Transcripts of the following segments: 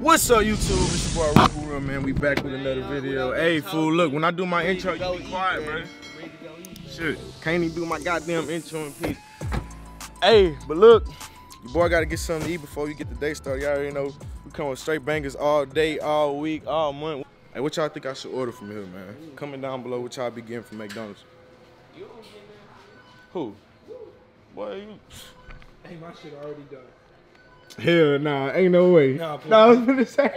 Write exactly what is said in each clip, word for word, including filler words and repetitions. What's up, YouTube? It's your boy Rick Real, man. We back with another video. Hey, fool, look, when I do my intro, you be quiet, man. Shit, can't even do my goddamn intro in peace. Hey, but look, your boy gotta get something to eat before you get the day started. Y'all already know we come with straight bangers all day, all week, all month. Hey, what y'all think I should order from here, man? Comment down below what y'all be getting from McDonald's. Who? Boy, you... Hey, my shit already done. Hell nah, ain't no way. Nah, nah, I was gonna say,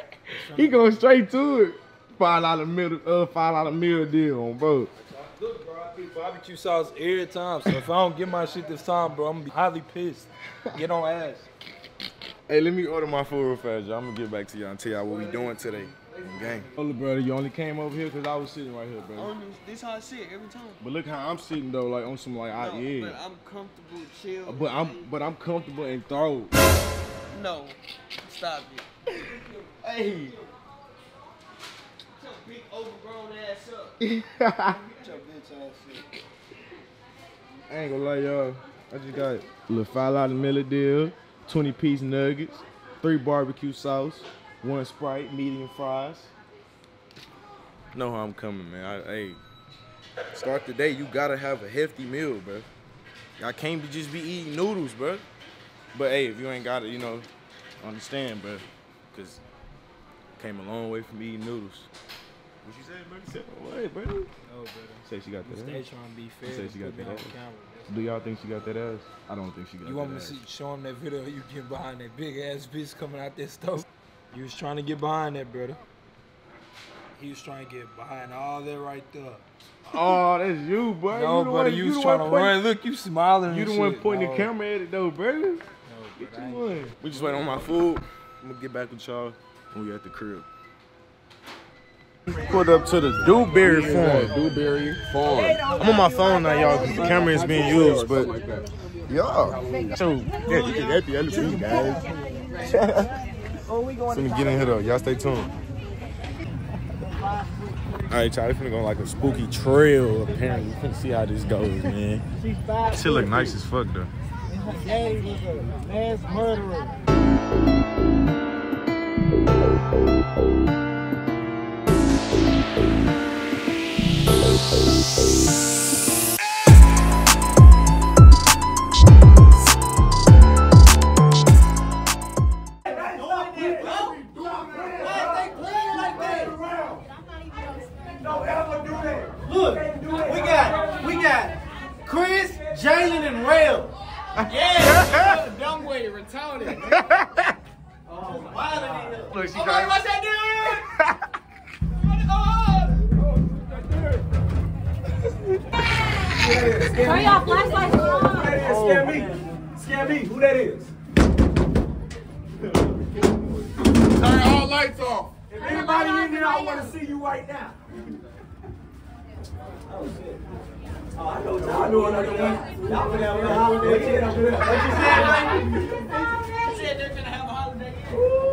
he going straight to it. Five dollar middle, uh, five dollar meal deal on, bro. Look, bro, I eat barbecue sauce every time, so if I don't get my shit this time, bro, I'm gonna be highly pissed. Get on ass. Hey, let me order my food real fast, y'all. I'm gonna get back to y'all and tell y'all what we doing today. Gang. Look, brother, you only came over here because I was sitting right here, brother. On this, this how I sit every time. But look how I'm sitting though, like on some like, no, I yeah. But I'm comfortable, chill. But I'm, but I'm comfortable and thorough. No, stop it. Hey. Shut big overgrown ass up. Shut your bitch ass up. I ain't gonna lie, y'all. I just got a little five dollar meal deal, twenty piece nuggets, three barbecue sauce, one Sprite, medium fries. Know how I'm coming, man. I, hey, start the day. You gotta have a hefty meal, bro. Y'all can't be just be eating noodles, bro. But hey, if you ain't got it, you know, understand, bro. Cause came a long way from eating noodles. What you saying, bro? You said, what, bro? No, brother. Say she got that ass. Stay trying to be fair. Say she got that ass. Do y'all think she got that ass? I don't think she got that ass. You want me to see, show him that video you getting behind that big ass bitch coming out that stove? You was trying to get behind that, brother. He was trying to get behind all that right there. Oh, that's you, bro. No, you brother, one, you, you was trying to point, run. Look, you smiling. You the one pointing no. the camera at it, though, brother. We just waiting on my food. I'm gonna get back with y'all when we at the crib. Put up to the Dewberry Farm. Dewberry Farm. I'm on my phone now, y'all, because the camera is being used, but yeah. So yeah, that's the other piece, guys. So we going to get in here though. Y'all stay tuned. Alright, y'all, it's gonna go like a spooky trail. Apparently, you can see how this goes, man. She look nice as fuck though. Hey, was a mass murderer. Don't ever do that. Look, we got, we got Chris, Jalen, and Rail. Yeah, you know, dumb way, retarded. Oh, wow. Look, she oh, trying. Watch that dude. You want to go home? Turn your flashlight on. Who that is? Oh, Scare man. me. Scare me. Who that is? Turn all lights off. If anybody in here, I want to see you right now. Oh, shit. Oh, I know y'all know another one. Y'all gonna have a holiday in. What you said, man? You said they're gonna have a holiday in.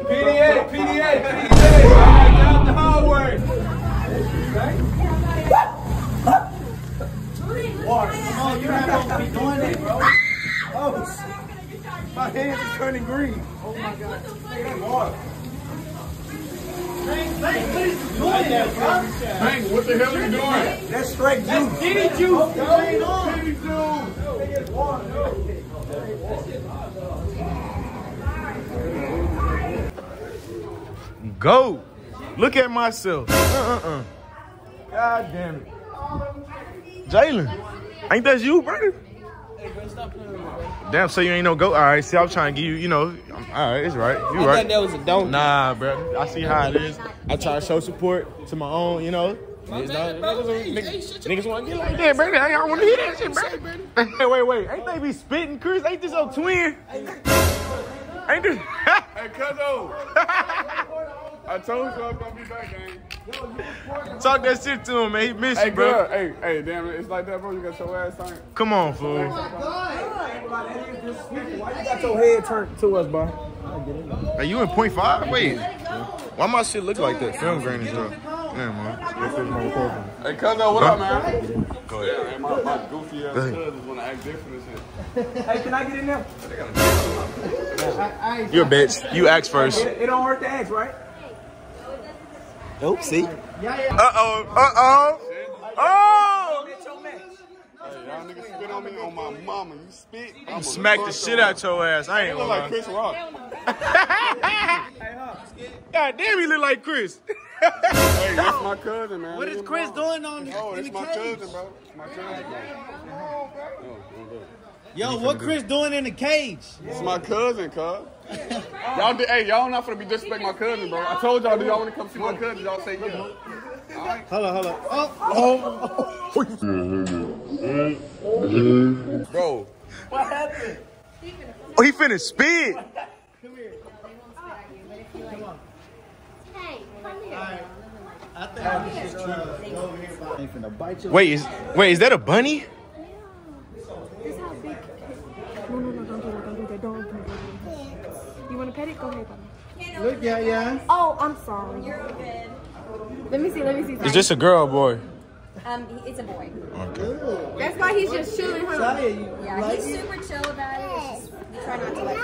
P D A, P D A, P D A. All right, down the hallway. Water, come on, you're not supposed to be doing that, bro. Oh, shit. My hand is turning green. Oh, my God. Water. Bang, bang, what is you doing there, bro? Bang, what the hell are you doing? That's straight juice. That's Diddy juice. Oh, going on. Diddy juice. No. Go. Look at myself. Uh-uh-uh. God damn it. Jalen, ain't that you, brother? Hey, bro, stop playing with me, bro. Damn, so you ain't no go. All right, see, I'm trying to give you, you know. I'm, all right, it's right. You I right. I thought that was a donut. Nah, bro. I see how it is. I try to show support to my own, you know. Niggas, niggas, niggas, niggas want to get like that, bro. I don't want to hear that shit, bro. Hey, wait, wait. Ain't they be spitting, Chris? Ain't this your twin? Ain't this? Hey, cuzzo. I told you I was going to be back, gang. Talk that shit to him, man. He missed hey, you, bro. Girl. Hey, hey, damn it. It's like that, bro. You got your ass on. Come on, fool. Oh, my God. Why you got your head turned to us, bro? Are you in point five? Wait. Why my shit look like that? Film grain is up. Yeah, man. Hey, cousin, what up, man? Go ahead. Yeah, man, my, my goofy ass cousins want to act different and shit. Hey, can I get in there? I, I, You're a bitch. You ask first. It, it don't hurt to ask, right? Nope, see? Uh-oh, uh-oh. Oh! Y'all niggas spit on me on my mama. You spit. You smack the shit out your ass. I ain't gonna lie. You look like Chris Rock. God damn, he look like Chris. Hey, that's my cousin, man. What is Chris doing on the Oh, it's my cousin, bro. It's my cousin, bro. Yo, what Chris doing in the cage? It's my cousin, cuz. Y'all did, hey, y'all not finna be disrespecting my cousin, bro. I told y'all, do y'all wanna come see my cousin? Y'all say yeah. All right. Hold on, hold on. Oh, oh. Bro. What happened? Oh, he finna spin. Come here. Come on. Hey, come here. All right. I think I'm just trying to bite you. Wait, is wait, is that a bunny? Go ahead, buddy. Look, yeah, yeah. Oh, I'm sorry. You're okay. Let me see, let me see. Is this a girl or boy? Um, he, it's a boy. Okay. That's why he's just chilling, huh? Yeah, like he's it? super chill about it. Just, you try not to like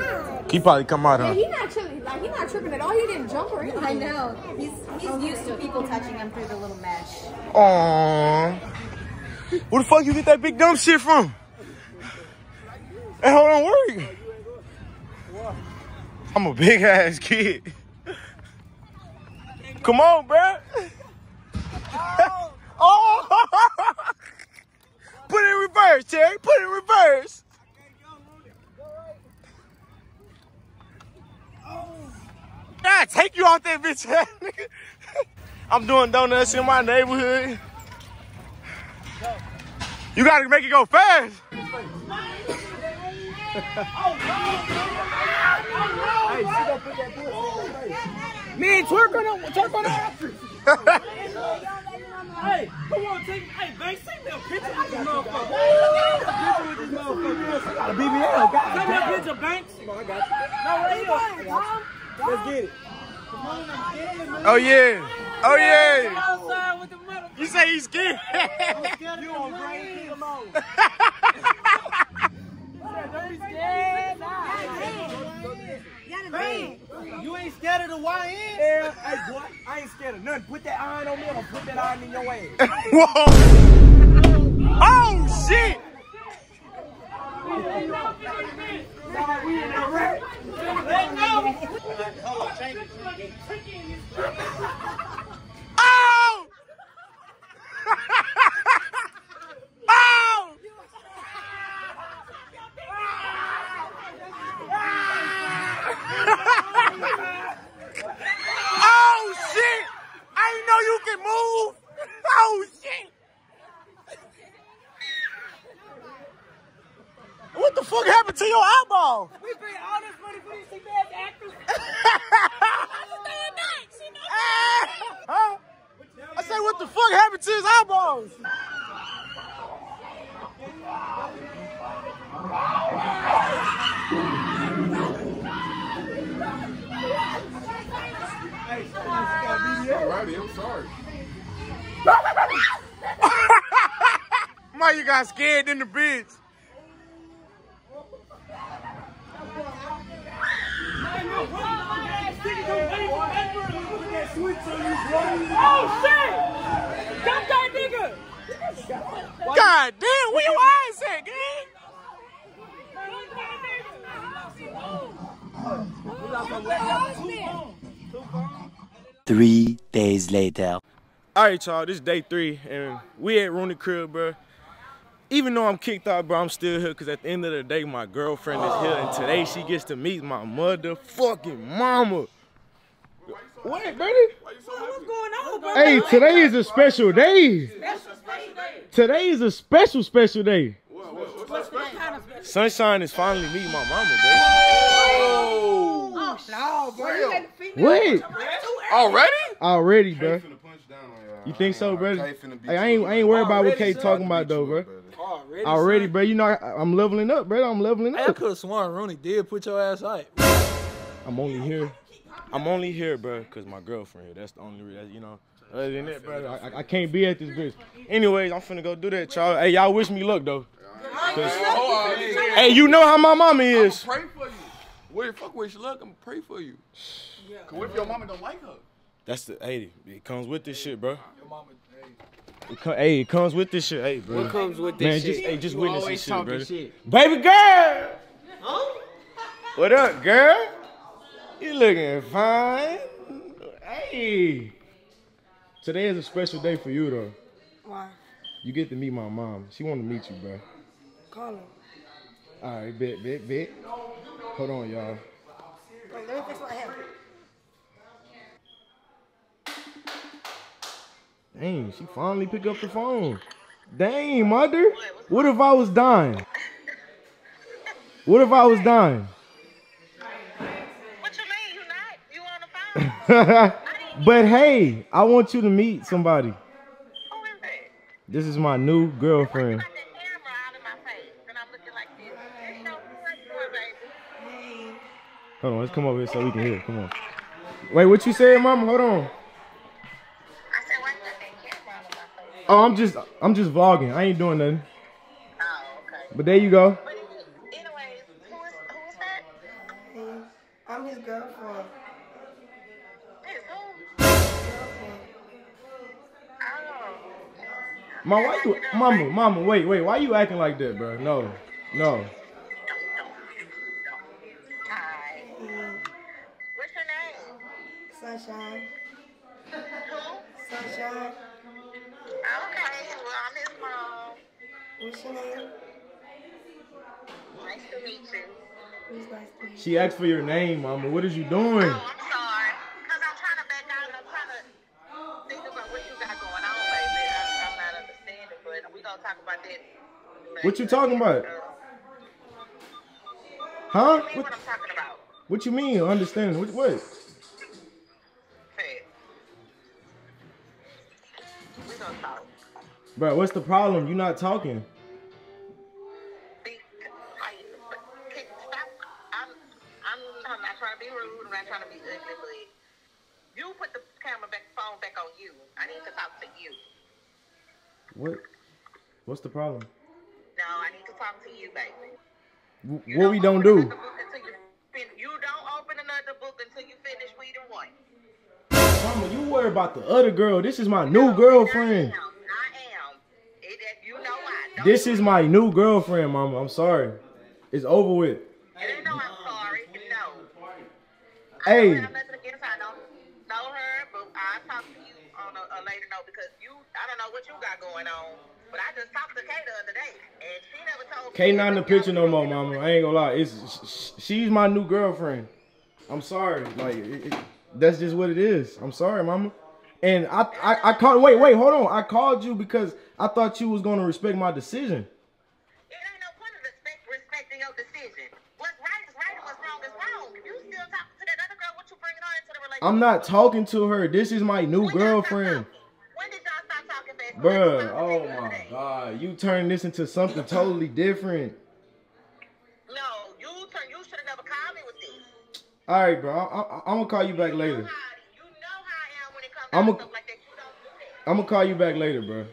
it. He probably come out, huh? Yeah, he's not chilling. Like, he's not tripping at all. He didn't jump or anything. I know. He's, he's okay. used to people touching him through the little mesh. Aww. Where the fuck you get that big dumb shit from? Hey, hold on, where are you? I'm a big ass kid. Come on, bruh. Oh! Put it in reverse, Terry. Put it in reverse. God, take you out there, bitch ass nigga. I'm doing donuts in my neighborhood. You gotta make it go fast. Man, twerk on that, twerk on that. Hey, come on, take, hey, babe, take me a picture with this motherfucker. Picture with this motherfucker. I got a B B L, guys. Take me a picture, Banks. Come on, I got you. No, where you going? Let's get it. Come on, I'm scared, man. Oh yeah, oh yeah. You say he's scared? I'm scared of the rain. Come on. Hey, you ain't scared of the Y N? Yeah, hey boy, I ain't scared of nothing. Put that iron on me, I'm gonna put that iron in your ass. Whoa! Oh shit! Oh! What happened to your eyeball? We bring all this money for these cheap ass actors. Huh? I said, what the fuck happened to his eyeballs? Alrighty, I'm sorry. Why you got scared in the bitch? Oh shit! Stop that nigga! God damn, where your eyes at, gang? Three days later. Alright, y'all, this is day three, and we at Rooney Crib, bro. Even though I'm kicked out, bro, I'm still here because at the end of the day, my girlfriend is here, and today she gets to meet my motherfucking mama. What, brother? What's going on, brother? Hey, today is a special day. Today is a special, special day. Sunshine is finally meeting my mama, bro. Oh, no, bro. What? Already? Already, bro. You think so, brother? Hey, I ain't, I ain't worried about what Kate talking about, though, bro. Already, bro. You know, I, I'm leveling up, brother. I'm leveling up. I could have sworn Rooney did put your ass out. I'm only here. I'm only here, bro, because my girlfriend here. That's the only reason, you know. Other than that, brother, I, I can't be at this bitch. Anyways, I'm finna go do that, y'all. Hey, y'all wish me luck, though. Hey, you know how my mama is. I'ma pray for you. Where the fuck wish luck? I'ma pray for you. Cause what if your mama don't like her? That's the, hey, it comes with this shit, bro. Your mama, hey. It come, hey, it comes with this shit, hey, bro. What comes with this Man, shit? Man, just, hey, just witness this shit, bro. Shit. Baby girl! Huh? What up, girl? You looking fine. Hey. Today is a special day for you, though. Why? You get to meet my mom. She want to meet you, bro. Call her. All right, bet, bet, bet. Hold on, y'all. Wait, let me fix what happened. Dang, she finally picked up the phone. Dang, mother. What if I was dying? What if I was dying? What you mean? You not? You on the phone? But hey, I want you to meet somebody. Who is that? This is my new girlfriend. What's about that camera out of my face and I'm looking like this? It's your first one, baby. Hold on, let's come over here so we can hear it. Come on. Wait, what you said, mama? Hold on. Oh, I'm just, I'm just vlogging. I ain't doing nothing. Oh, okay. But there you go. But anyways, who is, who is that? Mm, I'm his girlfriend. His who? Girlfriend. Oh. Ma, why you, mama, mama, wait, wait. Why you acting like that, bro? No, no. Alright. Mm. What's your name? Sunshine. Who? Sunshine. What's your name? Nice to meet you. It was nice to meet you. She asked for your name, mama. What is you doing? Oh, I'm sorry. Because I'm trying to back out and I'm trying to think about what you got going on, baby. I, I'm not understanding, but we're going to talk about that. Later. What you talking about? Huh? What, what I'm talking about. What you mean, understanding? What? What? We're going to talk. Bro, what's the problem? You're not talking. What? What's the problem? No, I need to talk to you, baby. W you what don't we don't do? You, you don't open another book until you finish reading one. Mama, you worry about the other girl. This is my new no, girlfriend. I am. I am. It, you know I this is my new girlfriend, mama. I'm sorry. It's over with. You know I'm sorry. No. Hey. I don't have nothing against her. I don't know her, but I'll talk to you on a, a later note because you, I don't know what you got going on, but I just talked to K the other day, and she never told K me. K not in the picture no more, mama. I ain't gonna lie. It's sh she's my new girlfriend. I'm sorry. Like, it, it, that's just what it is. I'm sorry, mama. And I, I, I called, wait, wait, hold on. I called you because I thought you was gonna respect my decision. It ain't no point of respect, respecting your decision. What's right is right and what's wrong is wrong. If you still talking to that other girl, what you bringing her into the relationship? I'm not talking to her. This is my new when girlfriend. Bruh, oh my God, you turned this into something totally different. No, you turn, you should have never called me with this. All right, bro, I, I, I'm gonna call you back later. You know how I am when it comes I'm to a, stuff like that. You don't do that. I'm gonna call you back later, bro.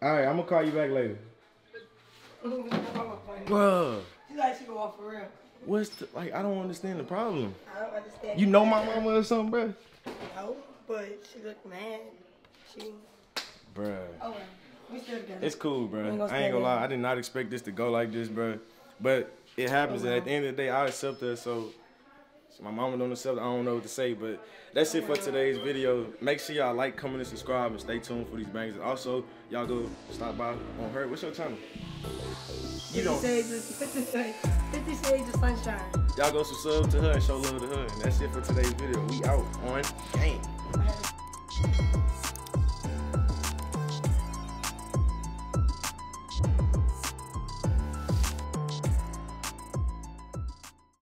All right, I'm gonna call you back later. Bruh. You like she go off for real. What's the, like, I don't understand the problem. I don't understand. You know my mama or something, bruh? No, but she looked mad. She... Bruh. Oh, well. We still together. It's cool, bruh. I ain't gonna down. lie. I did not expect this to go like this, bruh. But it happens, oh, and at the end of the day, I accept her, so... so my mama don't accept her. I don't know what to say, but that's it for today's video. Make sure y'all like, comment, and subscribe, and stay tuned for these bangs. And also, y'all go stop by on her. What's your channel? You don't. fifty shades of Sunshine. Y'all go subscribe to her and show love to her. And that's it for today's video. We out on game.